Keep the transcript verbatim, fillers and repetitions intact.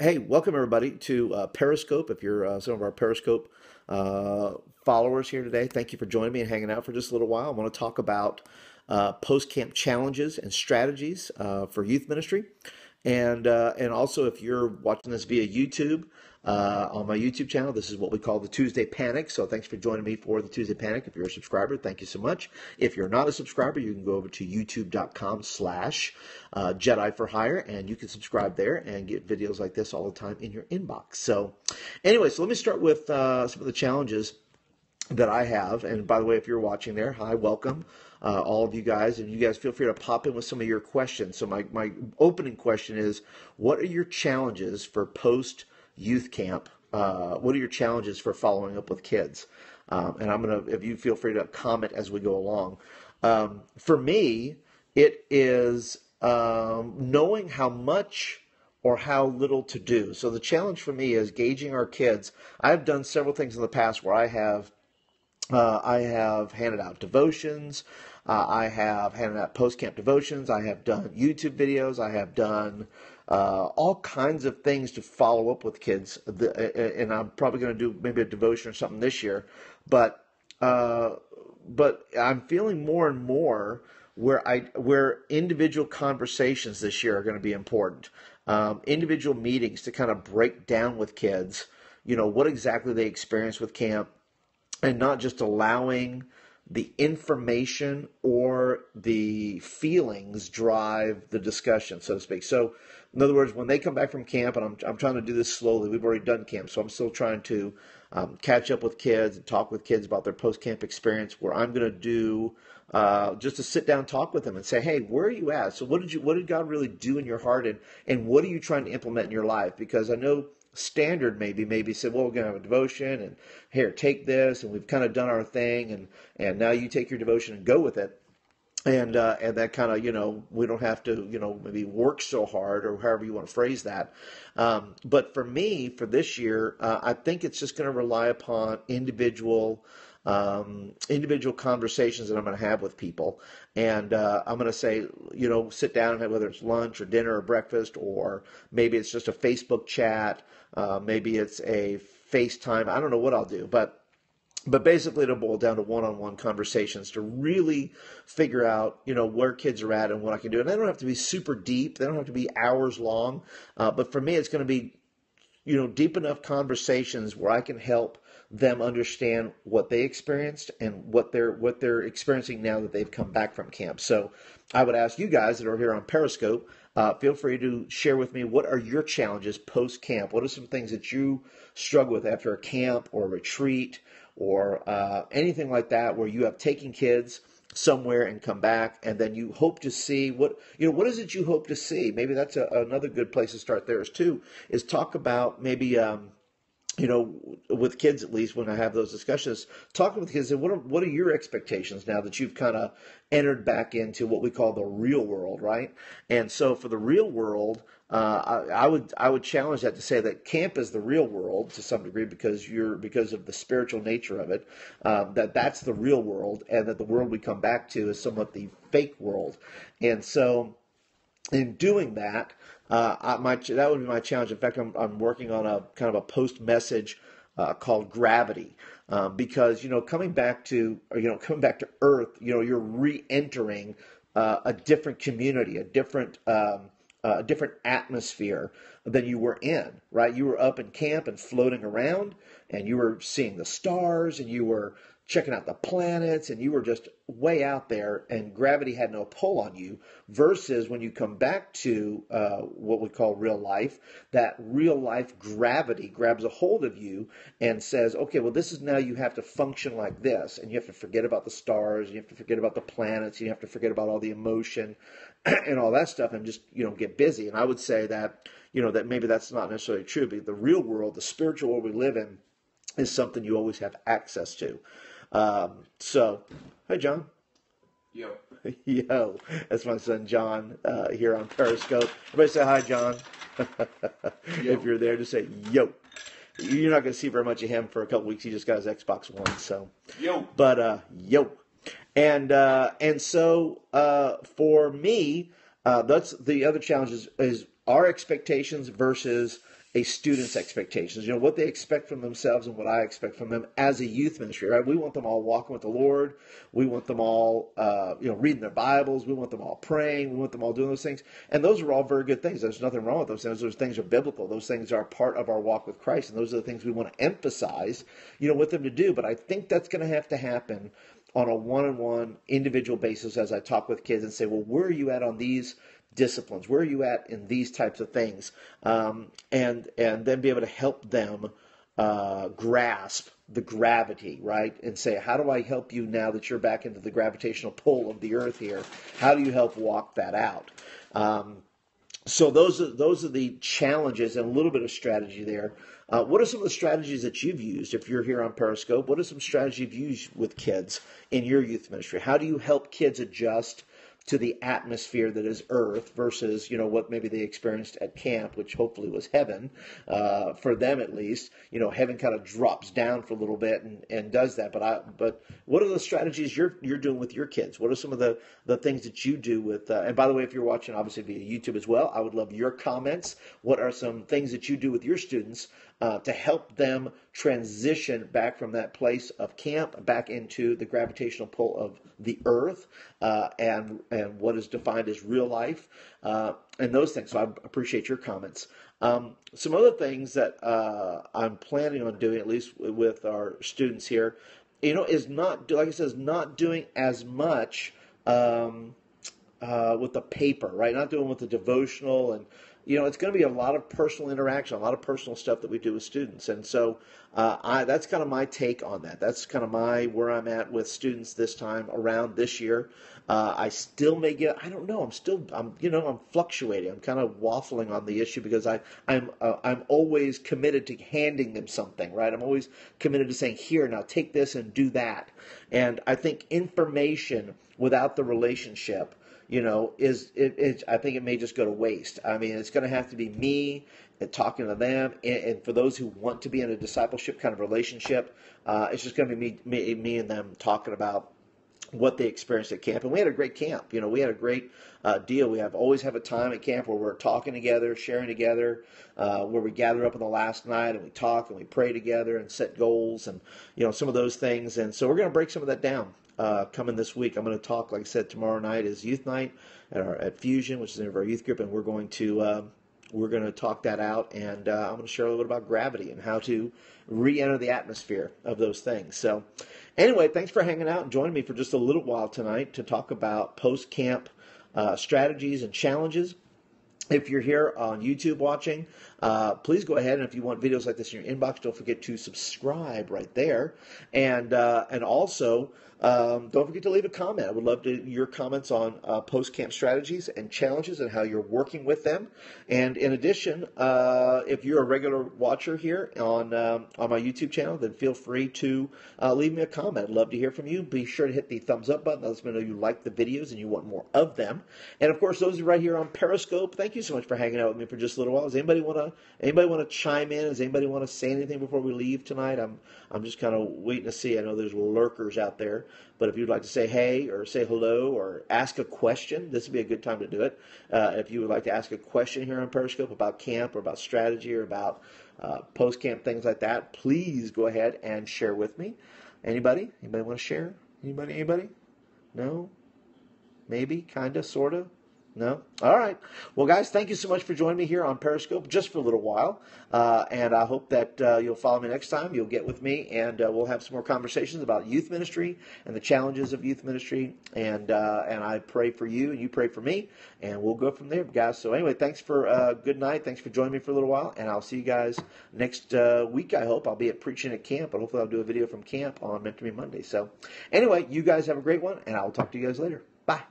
Hey, welcome everybody to uh, Periscope. If you're uh, some of our Periscope uh, followers here today, thank you for joining me and hanging out for just a little while. I want to talk about uh, post-camp challenges and strategies uh, for youth ministry. And, uh, and also, if you're watching this via YouTube, uh, on my YouTube channel, this is what we call the Tuesday Panic. So thanks for joining me for the Tuesday Panic. If you're a subscriber, thank you so much. If you're not a subscriber, you can go over to youtube.com slash Jedi for Hire, and you can subscribe there and get videos like this all the time in your inbox. So anyway, so let me start with uh, some of the challenges that I have. And by the way, if you're watching there, hi, welcome uh, all of you guys. And you guys feel free to pop in with some of your questions. So my, my opening question is, what are your challenges for post-youth camp? Uh, what are your challenges for following up with kids? Um, and I'm going to, if you feel free to comment as we go along. Um, for me, it is um, knowing how much or how little to do. So the challenge for me is gauging our kids. I've done several things in the past where I have Uh, I have handed out devotions, uh, I have handed out post-camp devotions, I have done YouTube videos, I have done uh, all kinds of things to follow up with kids, the, and I'm probably going to do maybe a devotion or something this year, but uh, but I'm feeling more and more where, I, where individual conversations this year are going to be important, um, individual meetings to kind of break down with kids, you know, what exactly they experience with camp, and not just allowing the information or the feelings drive the discussion, so to speak. So, in other words, when they come back from camp, and I'm, I'm trying to do this slowly. We've already done camp, so I'm still trying to um, catch up with kids and talk with kids about their post-camp experience, where I'm going to do uh, just a sit-down talk with them and say, hey, where are you at? So what did you, what did God really do in your heart, and, and what are you trying to implement in your life? Because I know standard maybe maybe said, well, we're gonna have a devotion, and here, take this, and we've kind of done our thing, and and now you take your devotion and go with it, and uh and that kind of, you know, we don't have to, you know, maybe work so hard, or however you want to phrase that. Um but for me, for this year, uh, I think it's just going to rely upon individual um individual conversations that I'm going to have with people, and uh I'm going to say, you know, sit down and have, whether it's lunch or dinner or breakfast, or maybe it's just a Facebook chat, uh maybe it's a FaceTime, I don't know what I'll do, but but basically it'll boil down to one-on-one conversations to really figure out, you know, where kids are at and what I can do. And they don't have to be super deep, they don't have to be hours long, uh but for me it's going to be, you know, deep enough conversations where I can help them understand what they experienced and what they're what they're experiencing now that they've come back from camp. So I would ask you guys that are here on Periscope, uh, feel free to share with me, what are your challenges post-camp? What are some things that you struggle with after a camp or a retreat or uh, anything like that, where you have taken kids somewhere and come back, and then you hope to see what, you know, what is it you hope to see? Maybe that's a, another good place to start there is too, is talk about maybe, um, you know, with kids, at least when I have those discussions, talking with kids, what are, what are your expectations now that you've kind of entered back into what we call the real world, right? And so for the real world, uh, I, I would I would challenge that to say that camp is the real world to some degree, because you're because of the spiritual nature of it, uh, that that's the real world, and that the world we come back to is somewhat the fake world. And so in doing that, Uh, I, my, that would be my challenge. In fact, I'm, I'm working on a kind of a post message uh, called Gravity, um, because, you know, coming back to, or, you know, coming back to Earth, you know, you're re-entering uh, a different community, a different, um, a different atmosphere than you were in, right? You were up in camp and floating around, and you were seeing the stars, and you were checking out the planets, and you were just way out there, and gravity had no pull on you, versus when you come back to uh, what we call real life, that real life gravity grabs a hold of you and says, okay, well, this is now, you have to function like this, and you have to forget about the stars, and you have to forget about the planets, and you have to forget about all the emotion and all that stuff, and just, you know, get busy. And I would say that, you know, that maybe that's not necessarily true, but the real world, the spiritual world we live in, is something you always have access to. Um, so, hey, John. Yo. Yo. That's my son, John, uh, here on Periscope. Everybody say hi, John. If you're there, just say, yo. You're not going to see very much of him for a couple weeks. He just got his Xbox One, so. Yo. But, uh, yo. And, uh, and so, uh, for me, uh, that's the other challenge is, is our expectations versus a student's expectations, you know, what they expect from themselves and what I expect from them as a youth ministry, right? We want them all walking with the Lord. We want them all, uh, you know, reading their Bibles. We want them all praying. We want them all doing those things. And those are all very good things. There's nothing wrong with those things. Those things are biblical. Those things are part of our walk with Christ. And those are the things we want to emphasize, you know, with them to do. But I think that's going to have to happen on a one-on-one individual basis as I talk with kids and say, well, where are you at on these disciplines? Where are you at in these types of things? Um, and and then be able to help them uh, grasp the gravity, right? And say, how do I help you now that you're back into the gravitational pull of the earth here? How do you help walk that out? Um, so those are, those are the challenges and a little bit of strategy there. Uh, what are some of the strategies that you've used if you're here on Periscope? What are some strategies you've used with kids in your youth ministry? How do you help kids adjust to the atmosphere that is earth versus, you know, what maybe they experienced at camp, which hopefully was heaven, uh, for them at least? You know, heaven kind of drops down for a little bit and, and does that. But I, but what are the strategies you're you're doing with your kids? What are some of the, the things that you do with, uh, and by the way, if you're watching, obviously via YouTube as well, I would love your comments. What are some things that you do with your students uh, to help them transition back from that place of camp back into the gravitational pull of the earth uh, and and what is defined as real life, uh, and those things. So I appreciate your comments. Um, some other things that uh, I'm planning on doing, at least with our students here, you know, is not, like I said, is not doing as much um, uh, with the paper, right? Not doing with the devotional, and, you know, it's going to be a lot of personal interaction, a lot of personal stuff that we do with students. And so uh, I, that's kind of my take on that. That's kind of my, where I'm at with students this time around this year. Uh, I still may get, I don't know, I'm still, I'm, you know, I'm fluctuating. I'm kind of waffling on the issue because I, I'm uh, I'm always committed to handing them something, right? I'm always committed to saying, here, now take this and do that. And I think information without the relationship, you know, is it, it, I think it may just go to waste. I mean, it's going to have to be me and talking to them. And, and for those who want to be in a discipleship kind of relationship, uh, it's just going to be me, me, me and them talking about what they experienced at camp. And we had a great camp. You know, we had a great uh, deal. We have always have a time at camp where we're talking together, sharing together, uh, where we gather up on the last night and we talk and we pray together and set goals and, you know, some of those things. And so we're going to break some of that down. Uh, coming this week, I'm going to talk, like I said, tomorrow night is youth night at, our, at Fusion, which is in our youth group, and we're going to uh, we're going to talk that out, and uh, I'm going to share a little bit about gravity and how to re-enter the atmosphere of those things. So anyway, thanks for hanging out and joining me for just a little while tonight to talk about post-camp uh, strategies and challenges. If you're here on YouTube watching, uh, please go ahead, and if you want videos like this in your inbox, don't forget to subscribe right there. And uh, and also, um, don't forget to leave a comment. I would love to your comments on uh, post-camp strategies and challenges and how you're working with them. And in addition, uh, if you're a regular watcher here on, um, on my YouTube channel, then feel free to uh, leave me a comment. I'd love to hear from you. Be sure to hit the thumbs up button. That lets me know you like the videos and you want more of them. And, of course, those right here on Periscope, thank you. Thank you so much for hanging out with me for just a little while. Does anybody want to anybody want to chime in? Does anybody want to say anything before we leave tonight? I'm I'm just kind of waiting to see. I know there's lurkers out there, but if you'd like to say hey or say hello or ask a question, this would be a good time to do it. Uh, if you would like to ask a question here on Periscope about camp or about strategy or about uh, post camp things like that, please go ahead and share with me. Anybody? Anybody want to share? Anybody? Anybody? No? Maybe? Kinda? Sorta? No? All right. Well, guys, thank you so much for joining me here on Periscope just for a little while. Uh, and I hope that uh, you'll follow me next time. You'll get with me, and uh, we'll have some more conversations about youth ministry and the challenges of youth ministry. And uh, and I pray for you, and you pray for me, and we'll go from there, guys. So anyway, thanks for uh, good night. Thanks for joining me for a little while, and I'll see you guys next uh, week, I hope. I'll be at Preaching at Camp, but hopefully I'll do a video from camp on Mentor Me Monday. So anyway, you guys have a great one, and I'll talk to you guys later. Bye.